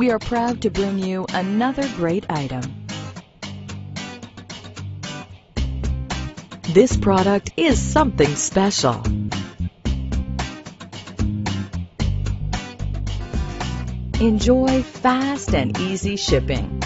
We are proud to bring you another great item. This product is something special. Enjoy fast and easy shipping.